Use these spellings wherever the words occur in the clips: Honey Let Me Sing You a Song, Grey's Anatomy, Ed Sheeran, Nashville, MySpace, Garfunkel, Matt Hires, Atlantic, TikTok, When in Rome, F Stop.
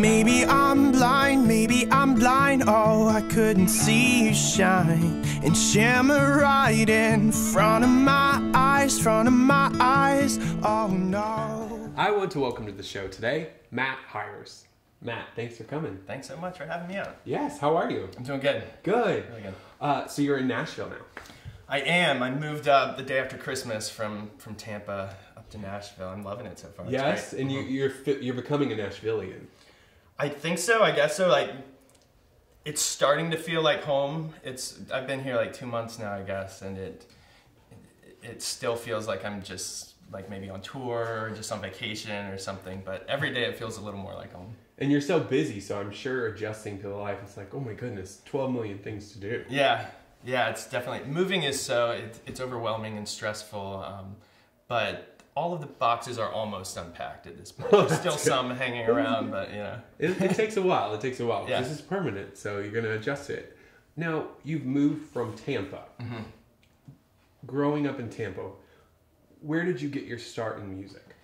Maybe I'm blind, maybe I'm blind. Oh, I couldn't see you shine and shimmer right in front of my eyes, front of my eyes. Oh no. I want to welcome to the show today, Matt Hires. Matt, thanks for coming. Thanks so much for having me on. Yes, how are you? I'm doing good. Good. Really good. So you're in Nashville now. I am. I moved up the day after Christmas from Tampa up to Nashville. I'm loving it so far. Yes, and you're becoming a Nashvilleian. I think so. I guess so. Like, it's starting to feel like home. I've been here like 2 months now, I guess, and it still feels like I'm just like maybe on tour or just on vacation or something. But every day it feels a little more like home. And you're so busy, so I'm sure adjusting to the life, it's like, oh my goodness, 12 million things to do. Yeah, yeah. It's definitely moving is so it's overwhelming and stressful, but. All of the boxes are almost unpacked at this point. There's still some hanging around, but you know. It takes a while. It takes a while. Yeah. This is permanent, so you're going to adjust to it. Now, you've moved from Tampa. Mm-hmm. Growing up in Tampa, where did you get your start in music?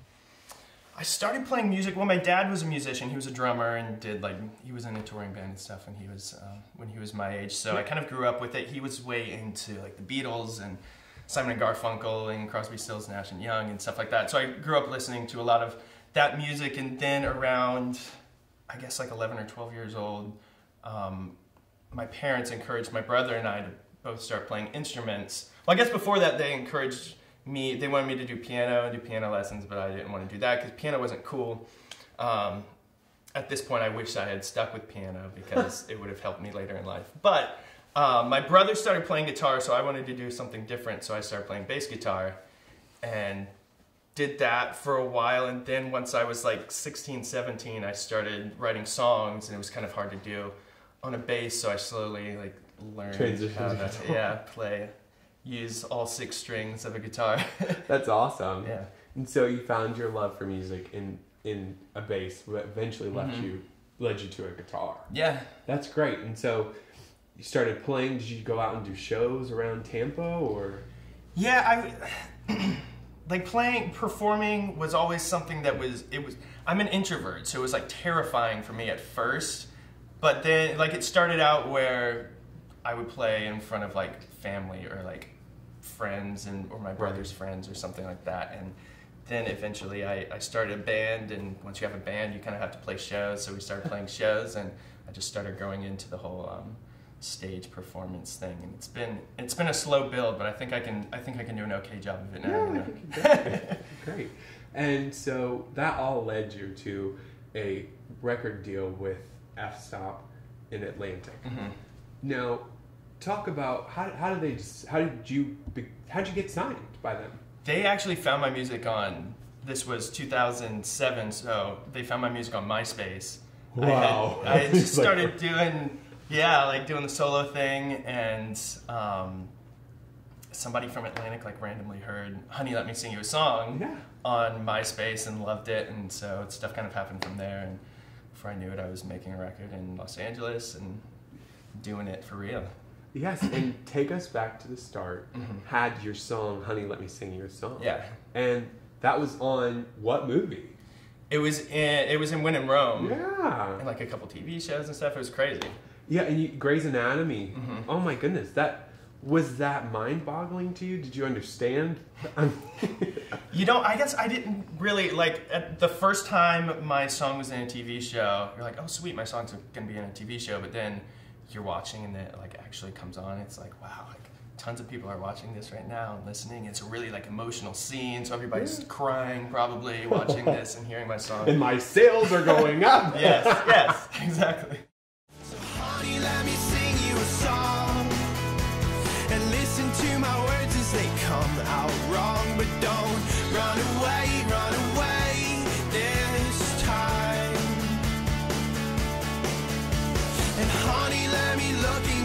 I started playing music. Well, my dad was a musician. He was a drummer and did like, he was in a touring band and stuff when he was my age. So I kind of grew up with it. He was way into like the Beatles and Simon and Garfunkel and Crosby, Stills, Nash and Young and stuff like that. So I grew up listening to a lot of that music, and then around, I guess like 11 or 12 years old, my parents encouraged my brother and I to both start playing instruments. Well, I guess before that they encouraged me, they wanted me to do piano and do piano lessons, but I didn't want to do that because piano wasn't cool. At this point I wish I had stuck with piano because it would have helped me later in life. But my brother started playing guitar, so I wanted to do something different, so I started playing bass guitar and did that for a while. And then once I was like 16, 17, I started writing songs, and it was kind of hard to do on a bass, so I slowly like learned how to play, use all six strings of a guitar. That's awesome. Yeah. And so you found your love for music in a bass, but eventually led you to a guitar. Yeah. That's great. And so you started playing. Did you go out and do shows around Tampa, or? Yeah, I like performing was always something that I'm an introvert, so it was like terrifying for me at first. But then like it started out where I would play in front of like family or like friends or my brother's friends or something like that. And then eventually I started a band, and once you have a band, you kind of have to play shows. So we started playing shows, and I just started going into the whole stage performance thing, and it's been a slow build, but I think I can do an okay job of it now. Yeah, I think you do. Great. And so that all led you to a record deal with F Stop in Atlantic. Mm-hmm. Now, talk about how'd you get signed by them? They actually found my music on, this was 2007, so they found my music on MySpace. Wow. I had just started doing. Yeah, like doing the solo thing, and somebody from Atlantic like randomly heard "Honey Let Me Sing You a Song" on MySpace and loved it, and so stuff kind of happened from there. And before I knew it, I was making a record in Los Angeles and doing it for real. Yes, and take us back to the start. Mm-hmm. Had your song "Honey Let Me Sing You a Song"? Yeah, and that was on what movie? It was in When in Rome. Yeah, and like a couple TV shows and stuff. It was crazy. Yeah, and Grey's Anatomy. Mm-hmm. Oh my goodness, was that mind-boggling to you? Did you understand? You know, I guess I didn't really like. At the first time my song was in a TV show, you're like, oh sweet, my song's gonna be in a TV show. But then you're watching, and it like actually comes on. It's like, wow, like tons of people are watching this right now and listening. It's a really like emotional scene, so everybody's crying probably watching this and hearing my song. And my sales are going up. Yes, exactly. Let me sing you a song and listen to my words as they come out wrong, but don't run away this time. And honey, let me look at